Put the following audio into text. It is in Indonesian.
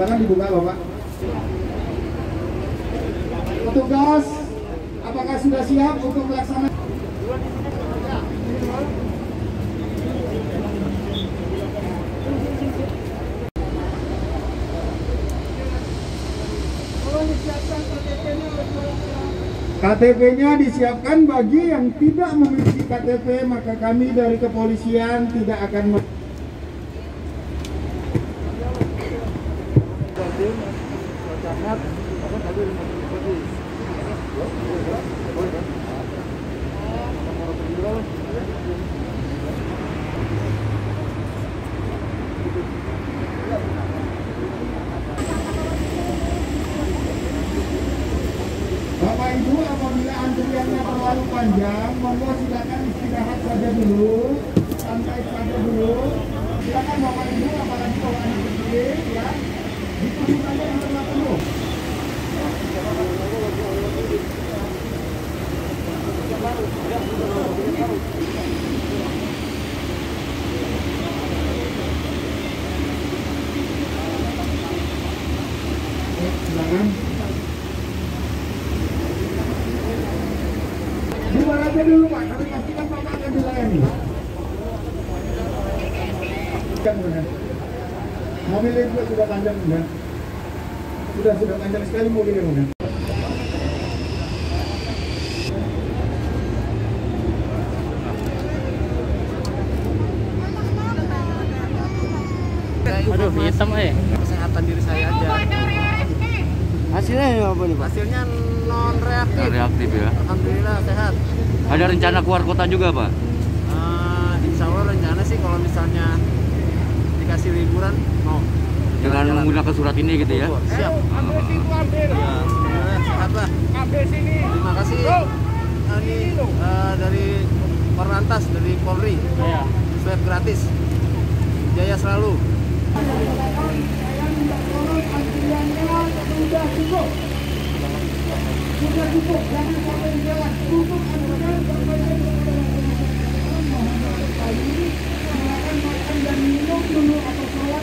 silakan dibuka Bapak. Petugas, apakah sudah siap untuk melaksanakan? KTP-nya disiapkan bagi yang tidak memiliki KTP, maka kami dari kepolisian tidak akan Bapak Ibu, apabila antriannya terlalu panjang, monggo silakan istirahat saja dulu, santai saja dulu. Silakan Bapak Ibu, apalagi kalau anak kecil, ya, dipenuhi saja yang terlalu penuh. Silakan. 2 aja dulu Pak, tapi pastikan Bapak akan dilayani. Mobilnya juga sudah panjang ya. Sudah panjang sekali mobilnya ya. Aduh, hitam ya. Kesehatan diri saya aja. Hasilnya apa nih Pak? Hasilnya non-reaktif. Non-reaktif ya. Alhamdulillah sehat. Ada rencana keluar kota juga Pak? Insya Allah rencana sih kalau misalnya dikasih liburan mau. Dengan menggunakan surat ini gitu ya? Siap. Ya, sehat lah. Terima kasih dari Korlantas, dari Polri. Swab gratis. Jaya selalu. Sudah cukup, jangan sampai jalan untuk anggaran perbaikan silakan makan dan minum dulu atau sholat